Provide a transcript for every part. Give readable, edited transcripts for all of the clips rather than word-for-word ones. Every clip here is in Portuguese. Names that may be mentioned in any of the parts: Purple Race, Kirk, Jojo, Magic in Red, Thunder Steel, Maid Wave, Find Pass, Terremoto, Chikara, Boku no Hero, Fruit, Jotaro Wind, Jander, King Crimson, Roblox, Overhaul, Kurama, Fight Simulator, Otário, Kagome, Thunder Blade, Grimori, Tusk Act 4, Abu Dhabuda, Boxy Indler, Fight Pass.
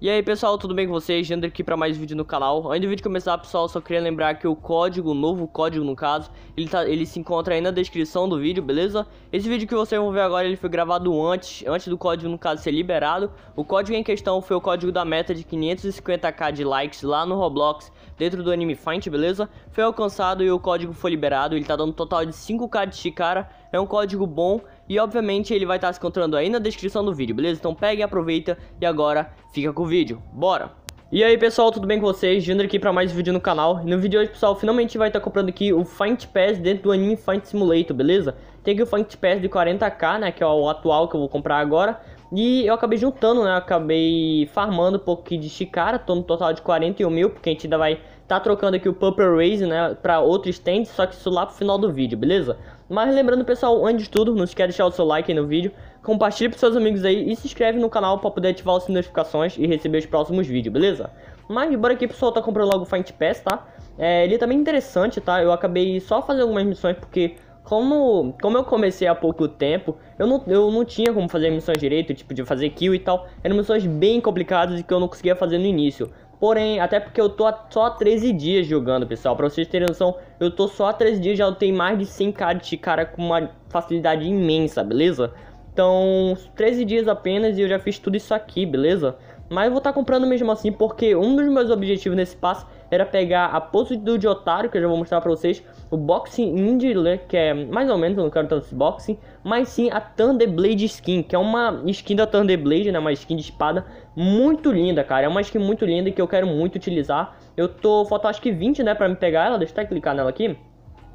E aí pessoal, tudo bem com vocês? Jander aqui para mais vídeo no canal. Antes do vídeo começar, pessoal, só queria lembrar que o código, o novo código no caso, ele se encontra aí na descrição do vídeo, beleza? Esse vídeo que vocês vão ver agora, ele foi gravado antes do código no caso ser liberado. O código em questão foi o código da meta de 550k de likes lá no Roblox, dentro do anime Fight, beleza? Foi alcançado e o código foi liberado, ele tá dando um total de 5k de Chikara, é um código bom. E obviamente ele vai estar se encontrando aí na descrição do vídeo, beleza? Então pega e aproveita e agora fica com o vídeo, bora! E aí pessoal, tudo bem com vocês? Jander aqui para mais vídeo no canal. E no vídeo de hoje pessoal, finalmente vai estar comprando aqui o Find Pass dentro do anime Fight Simulator, beleza? Tem aqui o Find Pass de 40k, né, que é o atual que eu vou comprar agora. E eu acabei juntando, né, acabei farmando um pouquinho de Chikara, tô no total de 41 mil, porque a gente ainda vai tá trocando aqui o Purple Race, né, pra outro stand, só que isso lá pro final do vídeo, beleza? Mas lembrando, pessoal, antes de tudo, não esquece de deixar o seu like aí no vídeo, compartilhe pros seus amigos aí e se inscreve no canal pra poder ativar as notificações e receber os próximos vídeos, beleza? Mas bora aqui, pessoal, tá comprando logo o Fight Pass, tá? Ele tá bem interessante, tá? Eu acabei só fazendo algumas missões porque... Como eu comecei há pouco tempo, eu não tinha como fazer missões direito, tipo de fazer kill e tal. Eram missões bem complicadas e que eu não conseguia fazer no início. Porém, até porque eu tô só há 13 dias jogando, pessoal. Pra vocês terem noção, eu tô só há 13 dias, já tenho mais de 100k de Chikara com uma facilidade imensa, beleza? Então, 13 dias apenas e eu já fiz tudo isso aqui, beleza? Mas eu vou estar comprando mesmo assim, porque um dos meus objetivos nesse passo era pegar a pose do Jotaro, que eu já vou mostrar pra vocês, o Boxy Indler, que é mais ou menos, eu não quero tanto esse Boxing, mas sim a Thunder Blade skin, que é uma skin da Thunder Blade, né, uma skin de espada muito linda, cara, é uma skin muito linda que eu quero muito utilizar. Eu tô, falta acho que 20, né, pra me pegar ela, deixa eu até clicar nela aqui.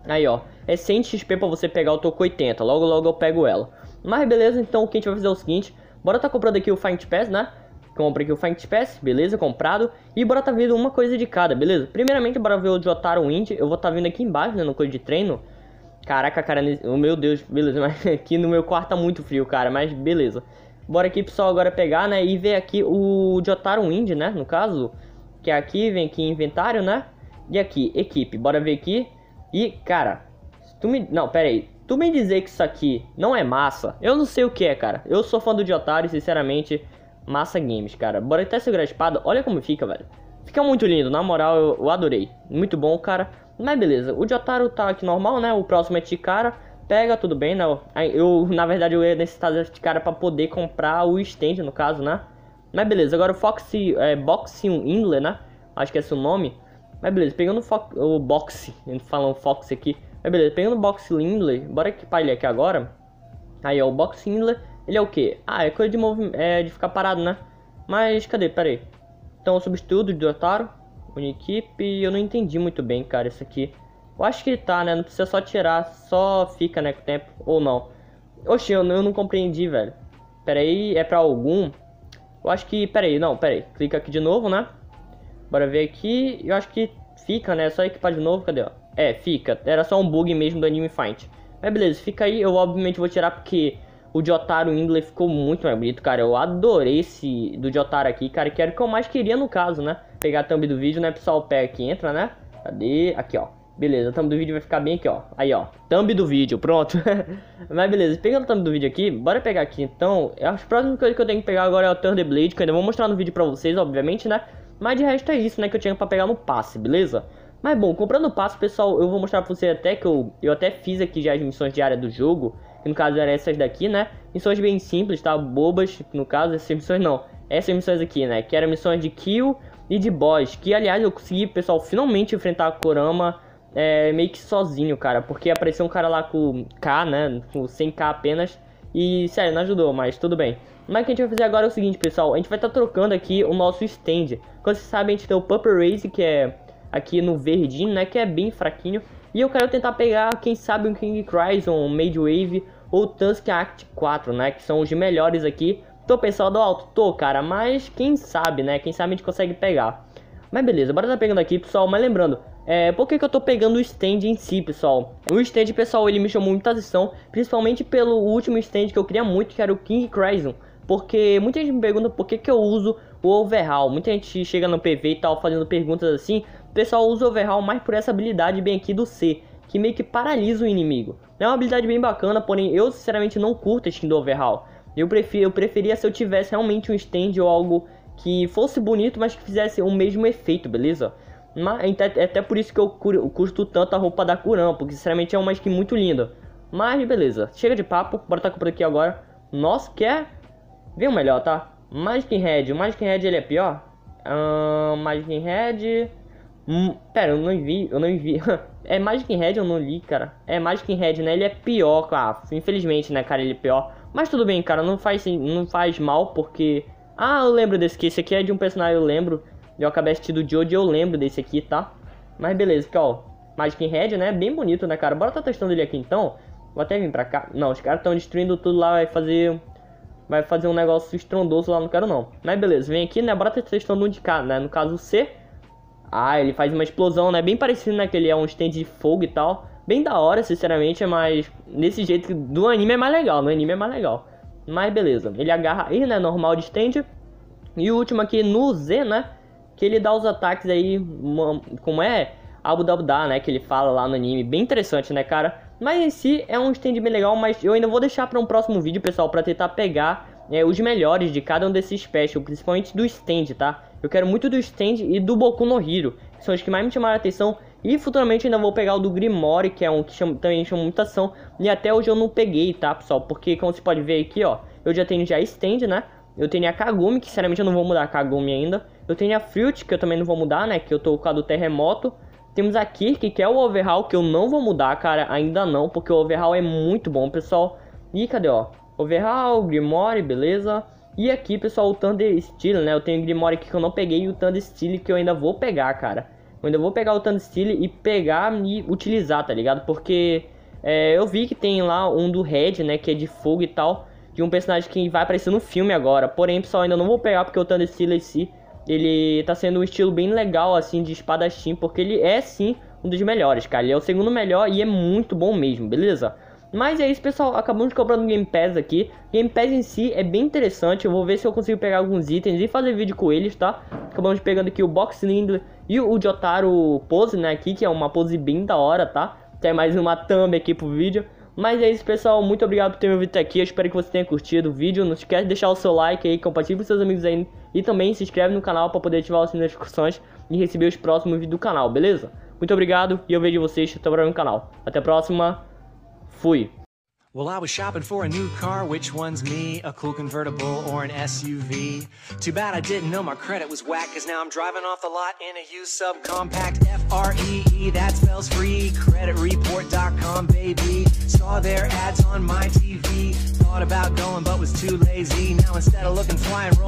Aí, ó, é 100 XP pra você pegar, eu tô com 80, logo logo eu pego ela. Mas beleza, então o que a gente vai fazer é o seguinte, bora tá comprando aqui o Fight Pass, né? Compre aqui o Fight Pass, beleza, comprado. E bora tá vindo uma coisa de cada, beleza? Primeiramente, bora ver o Jotaro Wind. Eu vou tá vindo aqui embaixo, né, no coisa de treino. Caraca, cara, meu Deus, beleza. Mas aqui no meu quarto tá muito frio, cara, mas beleza. Bora aqui, pessoal, agora pegar, né, e ver aqui o Jotaro Wind, né, no caso. Que é aqui, vem aqui inventário, né. E aqui, equipe, bora ver aqui. E, cara, se tu me... Não, pera aí. Tu me dizer que isso aqui não é massa, eu não sei o que é, cara. Eu sou fã do Jotaro, sinceramente... Massa games, cara. Bora até segurar a espada. Olha como fica, velho. Fica muito lindo, na moral, eu adorei. Muito bom, cara. Mas beleza, o Jotaro tá aqui normal, né? O próximo é Chikara. Pega, tudo bem, né? Eu, na verdade, eu ia necessitar de Chikara pra poder comprar o stand, no caso, né? Mas beleza, agora o Foxy... Boxy Indler, né? Acho que é esse o nome. Mas beleza, pegando o Boxy. Falando Foxy aqui. Mas beleza, pegando o Boxy Indler. Bora equipar ele aqui agora. Aí, ó, o Boxy Indler. Ele é o que? Ah, é coisa de movimento, de ficar parado, né? Mas cadê? Pera aí. Então, substituto de Otário, Unequipe. Eu não entendi muito bem, cara, isso aqui. Eu acho que ele tá, né? Não precisa só tirar, só fica, né, com o tempo. Ou não. Oxi, eu não compreendi, velho. Pera aí, é pra algum? Eu acho que... Pera aí, não, pera aí. Clica aqui de novo, né? Bora ver aqui. Eu acho que fica, né? É só equipar de novo, cadê, ó? É, fica. Era só um bug mesmo do anime Fight. Mas beleza, fica aí. Eu obviamente vou tirar porque... O Jotaro Indler ficou muito mais bonito, cara. Eu adorei esse do Jotaro aqui, cara. Que era o que eu mais queria no caso, né? Pegar a thumb do vídeo, né, pessoal? Pega aqui, entra, né? Cadê? Aqui, ó. Beleza, a thumb do vídeo vai ficar bem aqui, ó. Aí, ó. Thumb do vídeo, pronto. Mas beleza, pegando a thumb do vídeo aqui, bora pegar aqui, então. As próximas coisas que eu tenho que pegar agora é o Thunder Blade, que eu ainda vou mostrar no vídeo pra vocês, obviamente, né? Mas de resto é isso, né? Que eu tinha pra pegar no passe, beleza? Mas bom, comprando o passe, pessoal, eu vou mostrar pra vocês até que eu até fiz aqui já as missões diárias do jogo. No caso eram essas daqui, né? Missões bem simples, tá? Bobas, no caso, essas missões não. Essas missões aqui, né? Que eram missões de kill e de boss. Que, aliás, eu consegui, pessoal, finalmente enfrentar a Kurama meio que sozinho, cara. Porque apareceu um cara lá com K, né? Com 100k apenas. E, sério, não ajudou, mas tudo bem. Mas o que a gente vai fazer agora é o seguinte, pessoal. A gente vai estar trocando aqui o nosso stand. Como vocês sabem, a gente tem o Purple Race, que é aqui no verdinho, né? Que é bem fraquinho. E eu quero tentar pegar, quem sabe, um King Crimson, um Maid Wave ou Tusk Act 4, né? Que são os melhores aqui. Tô pensando alto? Tô, cara. Mas quem sabe, né? Quem sabe a gente consegue pegar. Mas beleza, bora tá pegando aqui, pessoal. Mas lembrando, por que eu tô pegando o stand em si, pessoal? O stand, pessoal, ele me chamou muita atenção. Principalmente pelo último stand que eu queria muito, que era o King Crimson. Porque muita gente me pergunta por que eu uso o Overhaul. Muita gente chega no PV e tal, fazendo perguntas assim... O pessoal usa o Overhaul mais por essa habilidade bem aqui do C, que meio que paralisa o inimigo. É uma habilidade bem bacana, porém eu sinceramente não curto a skin do Overhaul. Eu preferia se eu tivesse realmente um stand ou algo que fosse bonito, mas que fizesse o mesmo efeito, beleza? Mas, até por isso que eu custo tanto a roupa da Kurama, porque sinceramente é uma skin muito linda. Mas beleza, chega de papo, bora tá por aqui agora. Nossa, quer ver o melhor, tá? Magic in Red, o Magic in Red ele é pior? Magic in Red... pera, eu não vi. É Magic in Red, eu não li, cara. É Magic in Red, né? Ele é pior, cara. Infelizmente, né, cara, ele é pior. Mas tudo bem, cara, não faz mal, porque... Ah, eu lembro desse aqui. Esse aqui é de um personagem, eu lembro. Eu acabei assistindo o Jojo, eu lembro desse aqui, tá? Mas beleza, porque ó, Magic in Red, né? Bem bonito, né, cara? Bora tá testando ele aqui, então. Vou até vir pra cá. Não, os caras estão destruindo tudo lá, vai fazer um negócio estrondoso lá, não quero não. Mas beleza, vem aqui, né? Bora tá testando um de cá, né? No caso, o C. Ah, ele faz uma explosão, né? Bem parecido, né? Que ele é um stand de fogo e tal. Bem da hora, sinceramente, mas... Desse jeito do anime é mais legal, no anime é mais legal. Mas beleza, ele agarra aí, né? Normal de stand. E o último aqui no Z, né? Que ele dá os ataques aí, como é? Abu Dhabuda, né? Que ele fala lá no anime. Bem interessante, né, cara? Mas em si é um stand bem legal, mas eu ainda vou deixar para um próximo vídeo, pessoal, para tentar pegar os melhores de cada um desses specials, principalmente do stand, tá? Eu quero muito do stand e do Boku no Hero, que são os que mais me chamaram a atenção. E futuramente ainda vou pegar o do Grimori, que é um que também chama muita atenção. E até hoje eu não peguei, tá, pessoal? Porque, como você pode ver aqui, ó, eu já tenho já stand, né? Eu tenho a Kagome, que sinceramente eu não vou mudar a Kagome ainda. Eu tenho a Fruit, que eu também não vou mudar, né? Que eu tô com a do Terremoto. Temos a Kirk, que é o Overhaul, que eu não vou mudar, cara, ainda não. Porque o Overhaul é muito bom, pessoal. E cadê, ó? Overhaul, Grimori, beleza. E aqui, pessoal, o Thunder Steel, né? Eu tenho o Grimori aqui que eu não peguei e o Thunder Steel que eu ainda vou pegar, cara. Eu ainda vou pegar o Thunder Steel e pegar e utilizar, tá ligado? Porque eu vi que tem lá um do Red, né? Que é de fogo e tal. De um personagem que vai aparecer no filme agora. Porém, pessoal, ainda não vou pegar porque o Thunder Steel em si... Ele tá sendo um estilo bem legal, assim, de espadachim, porque ele é, sim, um dos melhores, cara. Ele é o segundo melhor e é muito bom mesmo, beleza? Mas é isso, pessoal. Acabamos comprando o Game Pass aqui. Game Pass em si é bem interessante. Eu vou ver se eu consigo pegar alguns itens e fazer vídeo com eles, tá? Acabamos pegando aqui o Boxy Indler e o Jotaro Pose, né, aqui, que é uma pose bem da hora, tá? Tem mais uma thumb aqui pro vídeo. Mas é isso, pessoal. Muito obrigado por ter me ouvido até aqui. Eu espero que você tenha curtido o vídeo. Não esquece de deixar o seu like aí, compartilhe com seus amigos aí. E também se inscreve no canal para poder ativar o sininho das notificações e receber os próximos vídeos do canal, beleza? Muito obrigado e eu vejo vocês também no canal. Até a próxima. Fui. Well, I was shopping for a new car, which one's me? A cool convertible or an SUV? Too bad I didn't know my credit was whack, cause now I'm driving off the lot in a used subcompact. F-R-E-E, that spells free, creditreport.com, baby. Saw their ads on my TV, thought about going but was too lazy. Now instead of looking fly and roll